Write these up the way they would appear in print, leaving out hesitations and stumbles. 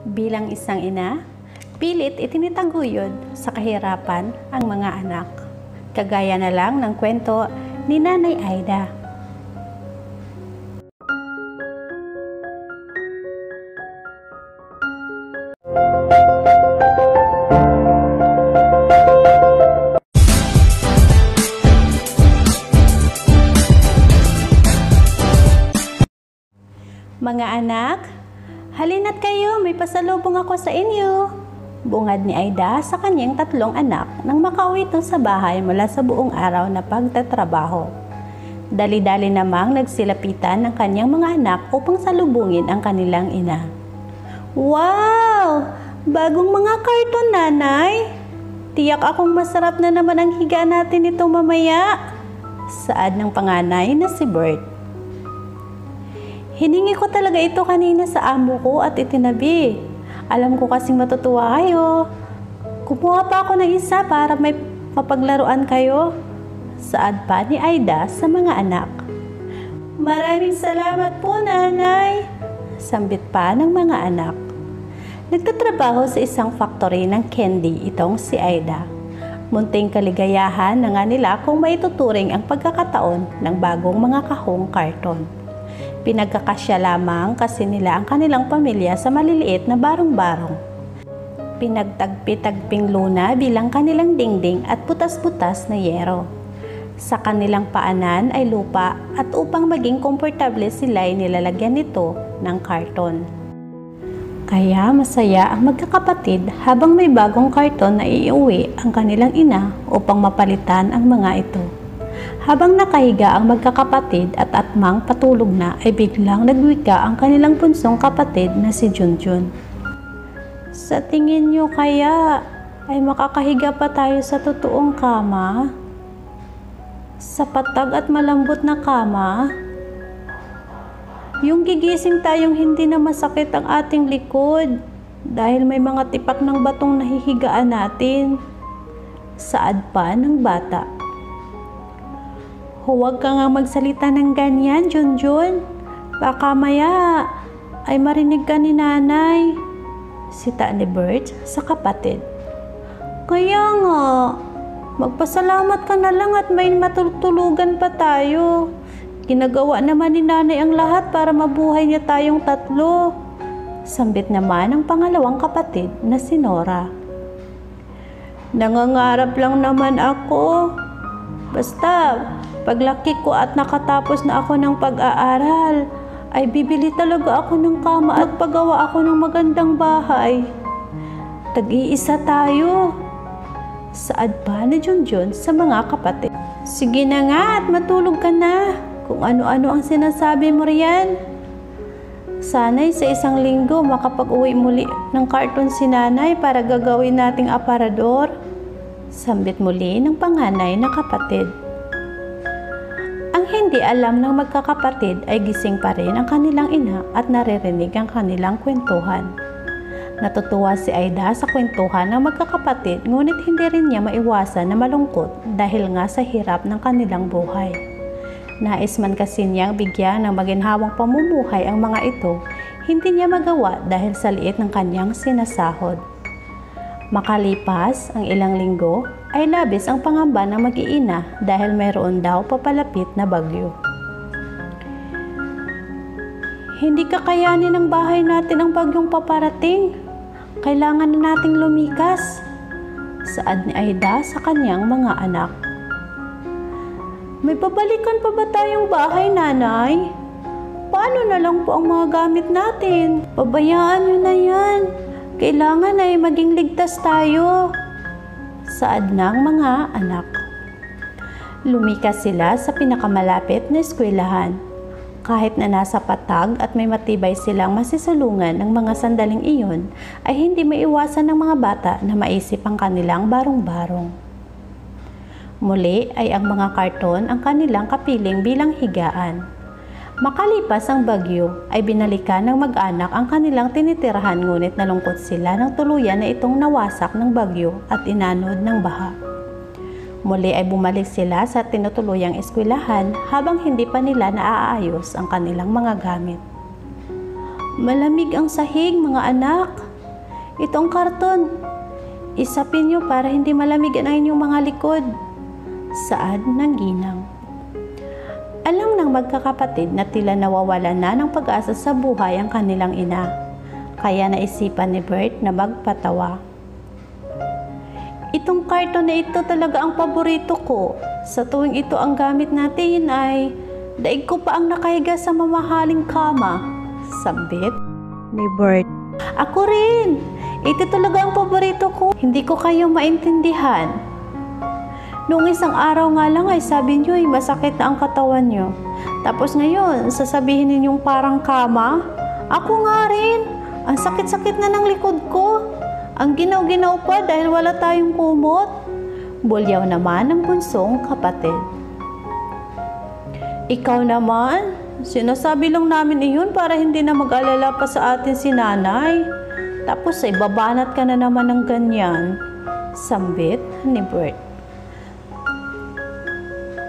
Bilang isang ina, pilit itinitaguyod sa kahirapan ang mga anak. Kagaya na lang ng kwento ni Nanay Aida. Mga anak, halina't kayo, may pasalubong ako sa inyo. Bungad ni Aida sa kanyang tatlong anak nang makauwi ito sa bahay mula sa buong araw na pagtatrabaho. Dali-dali namang nagsilapitan ng kanyang mga anak upang salubungin ang kanilang ina. Wow! Bagong mga karton, Nanay! Tiyak akong masarap na naman ang higa natin ito mamaya! Saad ng panganay na si Bert. Hiningi ko talaga ito kanina sa amo ko at itinabi. Alam ko kasing matutuwa kayo. Kumuha pa ako ng isa para may mapaglaruan kayo. Saad pa ni Aida sa mga anak. Maraming salamat po, Nanay! Sambit pa ng mga anak. Nagtatrabaho sa isang factory ng candy itong si Aida. Munting kaligayahan na nga nila kung maituturing ang pagkakataon ng bagong mga kahong karton. Pinagkakasya lamang kasi nila ang kanilang pamilya sa maliliit na barong-barong. Pinagtagpi-tagping luna bilang kanilang dingding at putas-putas na yero. Sa kanilang paanan ay lupa at upang maging komportable sila ay nilalagyan nito ng karton. Kaya masaya ang magkakapatid habang may bagong karton na iuwi ang kanilang ina upang mapalitan ang mga ito. Habang nakahiga ang magkakapatid at atmang patulog na ay biglang nagwika ang kanilang punsong kapatid na si Junjun. Sa tingin niyo kaya ay makakahiga pa tayo sa totoong kama? Sa patag at malambot na kama? Yung gigising tayong hindi na masakit ang ating likod dahil may mga tipak ng batong nahihigaan natin. Saad pa ng bata. Huwag ka nga magsalita ng ganyan, Junjun. Baka maya ay marinig ka ni Nanay. Sita ni Bert sa kapatid. Kaya nga, magpasalamat ka na lang at may matutulugan pa tayo. Ginagawa naman ni Nanay ang lahat para mabuhay niya tayong tatlo. Sambit naman ang pangalawang kapatid na si Nora. Nangangarap lang naman ako. Basta, paglaki ko at nakatapos na ako ng pag-aaral, ay bibili talaga ako ng kama at pagawa ako ng magandang bahay. Tag-iisa tayo. Saad pa ni Junjun sa mga kapatid. Sige na nga at matulog ka na. Kung ano-ano ang sinasabi mo riyan. Sana'y sa isang linggo makapag-uwi muli ng karton si Nanay para gagawin nating aparador. Sambit muli ng panganay na kapatid. Ang hindi alam ng magkakapatid ay gising pa rin ang kanilang ina at naririnig ang kanilang kwentuhan. Natutuwa si Aida sa kwentuhan ng magkakapatid ngunit hindi rin niya maiwasan na malungkot dahil nga sa hirap ng kanilang buhay. Nais man kasi niyang bigyan ng maginhawang pamumuhay ang mga ito, hindi niya magawa dahil sa liit ng kanyang sinasahod. Makalipas ang ilang linggo, ay labis ang pangamba ng mag-iina dahil mayroon daw papalapit na bagyo. Hindi kakayanin ng bahay natin ang bagyong paparating. Kailangan na nating lumikas. Saad ni Aida sa kanyang mga anak. May babalikan pa ba tayong bahay, Nanay? Paano na lang po ang mga gamit natin? Pabayaan nyo na yan. Kailangan ay maging ligtas tayo. Saad ng mga anak. Lumikas sila sa pinakamalapit na eskwelahan. Kahit na nasa patag at may matibay silang masisalungan ng mga sandaling iyon, ay hindi maiwasan ng mga bata na maisip ang kanilang barong-barong. Muli ay ang mga karton ang kanilang kapiling bilang higaan. Makalipas ang bagyo, ay binalikan ng mag-anak ang kanilang tinitirahan ngunit nalungkot sila ng tuluyan na itong nawasak ng bagyo at inanod ng baha. Muli ay bumalik sila sa tinutuluyang eskwelahan habang hindi pa nila naaayos ang kanilang mga gamit. Malamig ang sahig, mga anak. Itong karton, isapin nyo para hindi malamigan ang inyong mga likod. Saad ng ginang. Alam ng magkakapatid na tila nawawala na ng pag-asa sa buhay ang kanilang ina. Kaya naisipan ni Bert na magpatawa. Itong karton na ito talaga ang paborito ko. Sa tuwing ito ang gamit natin ay daig ko pa ang nakahiga sa mamahaling kama. Sabit ni Bert. Ako rin! Ito talaga ang paborito ko. Hindi ko kayo maintindihan. Noong isang araw nga lang ay sabi niyo ay masakit na ang katawan niyo. Tapos ngayon, sasabihin ninyong parang kama? Ako nga rin! Ang sakit-sakit na ng likod ko. Ang ginaw-ginaw pa dahil wala tayong kumot. Bulyaw naman ng bunsong kapatid. Ikaw naman, sinasabi lang namin iyon para hindi na mag-alala pa sa atin si nanay. Tapos ay babanat ka na naman ng ganyan. Sambit ni Bert.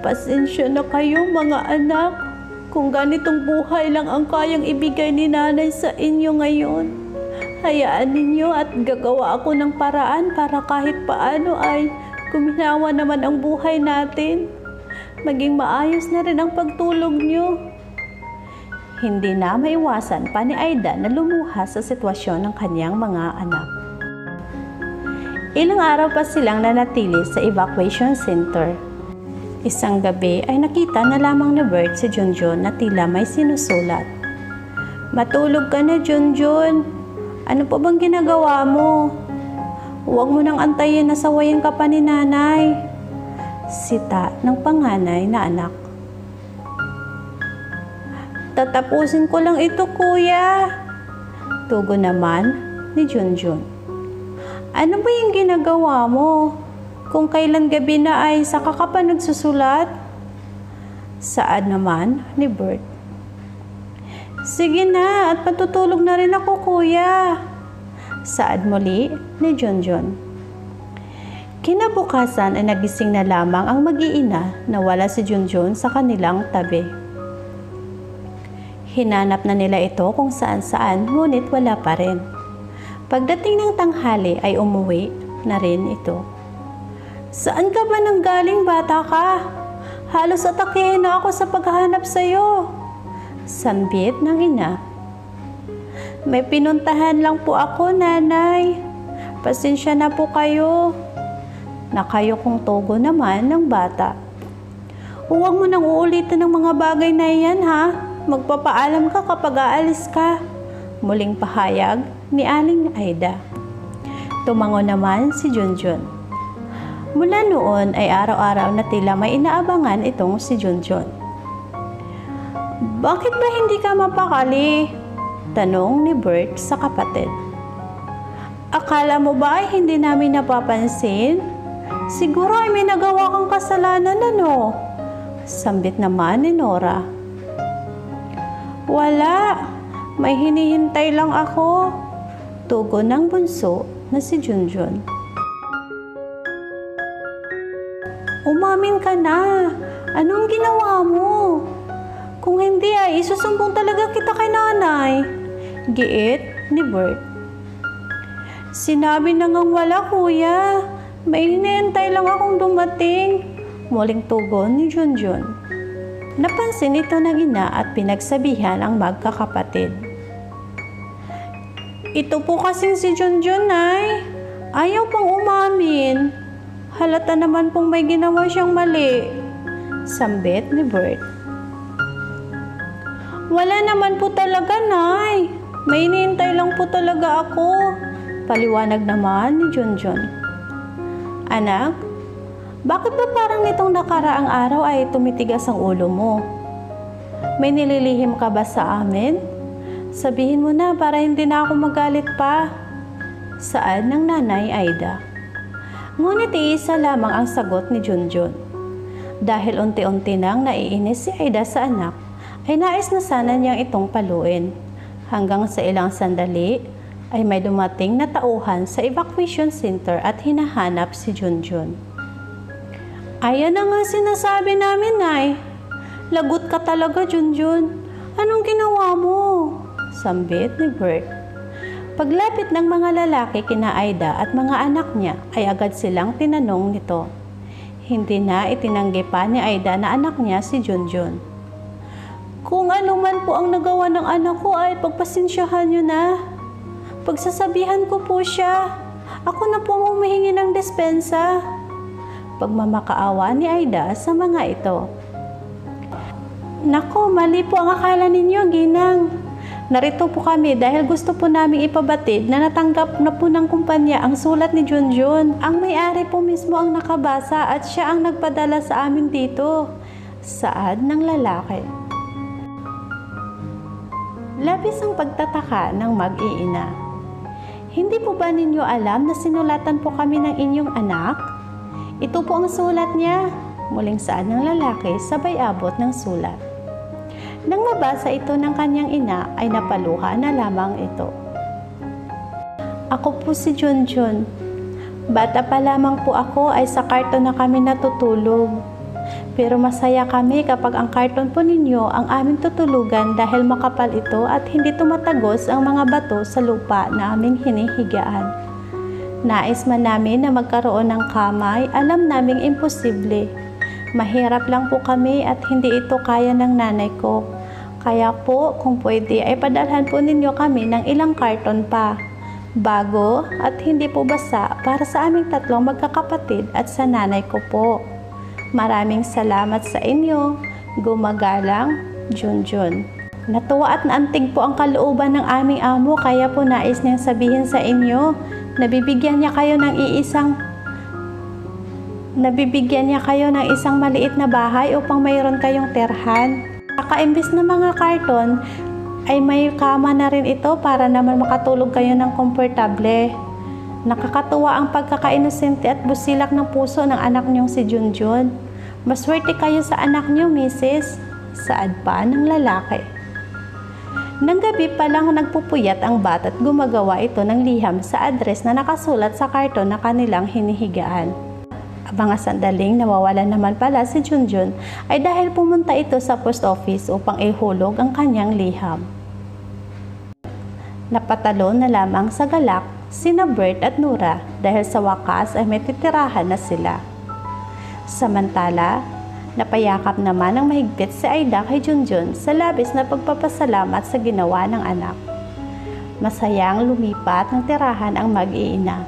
Pasensya na kayo mga anak kung ganitong buhay lang ang kayang ibigay ni nanay sa inyo ngayon. Hayaan ninyo at gagawa ako ng paraan para kahit paano ay kuminawa naman ang buhay natin. Maging maayos na rin ang pagtulog nyo. Hindi na maiwasan pa ni Aida na lumuha sa sitwasyon ng kanyang mga anak. Ilang araw pa silang nanatili sa evacuation center. Isang gabi ay nakita na lamang ni Bert si Junjun na tila may sinusulat. Matulog ka na, Junjun. Ano pa bang ginagawa mo? Huwag mo nang antayin na sawayin ka pa ni nanay. Sita ng panganay na anak. Tatapusin ko lang ito, kuya. Tugon naman ni Junjun. Ano ba yung ginagawa mo? Kung kailan gabi na ay saka ka pa nagsusulat? Saad naman ni Bert. Sige na at patutulog na rin ako, kuya. Saad muli ni Junjun. Kinabukasan ay nagising na lamang ang mag-iina na wala si Junjun sa kanilang tabi. Hinanap na nila ito kung saan-saan ngunit wala pa rin. Pagdating ng tanghali ay umuwi na rin ito. Saan ka ba nanggaling, bata ka? Halos atakihin na ako sa paghahanap sa iyo. Sambit ng ina. May pinuntahan lang po ako, nanay. Pasensya na po kayo. Nakayo kong togo naman ng bata. Huwag mo nang uulitin ng mga bagay na iyan, ha? Magpapaalam ka kapag aalis ka. Muling pahayag ni Aling Aida. Tumango naman si Junjun. Mula noon ay araw-araw na tila may inaabangan itong si Junjun. Bakit ba hindi ka mapakali? Tanong ni Bert sa kapatid. Akala mo ba ay hindi namin napapansin? Siguro ay may nagawa kang kasalanan ano? Sambit naman ni Nora. Wala, may hinihintay lang ako. Tugon ng bunso na si Junjun. Umamin ka na. Anong ginawa mo? Kung hindi ay isusumbong talaga kita kay nanay. Giit ni Bert. Sinabi na ngang wala, kuya. May hinihintay lang akong dumating. Muling tugon ni Junjun. Napansin ito ng ina at pinagsabihan ang magkakapatid. Ito po kasing si Junjun, ay ayaw pang umamin. Halata naman pong may ginawa siyang mali. Sambit ni Bert. Wala naman po talaga, nay. May hinihintay lang po talaga ako. Paliwanag naman ni Junjun. Anak, bakit ba parang nitong nakaraang araw ay tumitigas ang ulo mo? May nililihim ka ba sa amin? Sabihin mo na para hindi na ako magalit pa. Saad ng nanay Aida. Ngunit iisa lamang ang sagot ni Junjun. Dahil unti-unti nang naiinis si Aida sa anak, ay nais na sana niyang itong paluin. Hanggang sa ilang sandali, ay may dumating na tauhan sa evacuation center at hinahanap si Junjun. Ayan na nga sinasabi namin, Nay. Lagot ka talaga, Junjun. Anong ginawa mo? Sambit ni Bert. Paglapit ng mga lalaki kina Aida at mga anak niya ay agad silang tinanong nito. Hindi na itinanggi pa ni Aida na anak niya si Junjun. Kung ano man po ang nagawa ng anak ko ay pagpasensyahan niyo na. Pagsasabihan ko po siya. Ako na po ang humihingi ng dispensa. Pagmamakaawa ni Aida sa mga ito. Nako, mali po ang akala ninyo, Ginang. Narito po kami dahil gusto po namin ipabatid na natanggap na po ng kumpanya ang sulat ni Junjun. Ang may-ari po mismo ang nakabasa at siya ang nagpadala sa amin dito. Saad ng lalaki. Labis ang pagtataka ng mag-iina. Hindi po ba ninyo alam na sinulatan po kami ng inyong anak? Ito po ang sulat niya. Muling saad ng lalaki sabay abot ng sulat. Nang mabasa ito ng kanyang ina ay napaluha na lamang ito. Ako po si Junjun. Bata pa lamang po ako ay sa karton na kami natutulog. Pero masaya kami kapag ang karton po ninyo ang aming tutulugan dahil makapal ito at hindi tumatagos ang mga bato sa lupa na aming hinihigaan. Nais man namin na magkaroon ng kamay, alam naming imposible. Mahirap lang po kami at hindi ito kaya ng nanay ko. Kaya po, kung pwede ay padalhan po ninyo kami ng ilang karton pa. Bago at hindi po basa para sa aming tatlong magkakapatid at sa nanay ko po. Maraming salamat sa inyo. Gumagalang, Junjun. Natuwa at naantig po ang kalooban ng aming amo kaya po nais niyang sabihin sa inyo na bibigyan niya kayo ng isang maliit na bahay upang mayroon kayong terhan. Saka imbis na mga karton, ay may kama na rin ito para naman makatulog kayo ng komportable. Nakakatuwa ang pagkakainosente at busilak ng puso ng anak niyong si Junjun. Maswerte kayo sa anak niyo, misis. Saad pa ng lalaki. Nang gabi pa lang nagpupuyat ang bata at gumagawa ito ng liham sa address na nakasulat sa karton na kanilang hinihigaan. Mga sandaling nawawalan naman pala si Junjun ay dahil pumunta ito sa post office upang ihulog ang kanyang liham. Napatalon na lamang sa galak sina Bert at Nura dahil sa wakas ay may titirahan na sila. Samantala, napayakap naman ang mahigpit si Aida kay Junjun sa labis na pagpapasalamat sa ginawa ng anak. Masayang lumipat ng tirahan ang mag-iina.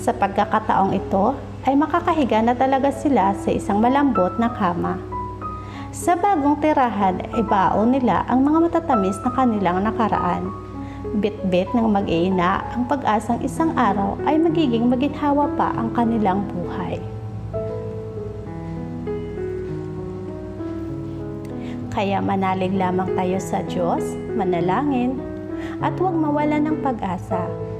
Sa pagkakataong ito, ay makakahiga na talaga sila sa isang malambot na kama. Sa bagong tirahan ay baon nila ang mga matatamis na kanilang nakaraan. Bit-bit ng mag-iina ang pag-asang isang araw ay magiging maginhawa pa ang kanilang buhay. Kaya manalig lamang tayo sa Diyos, manalangin, at huwag mawala ng pag-asa.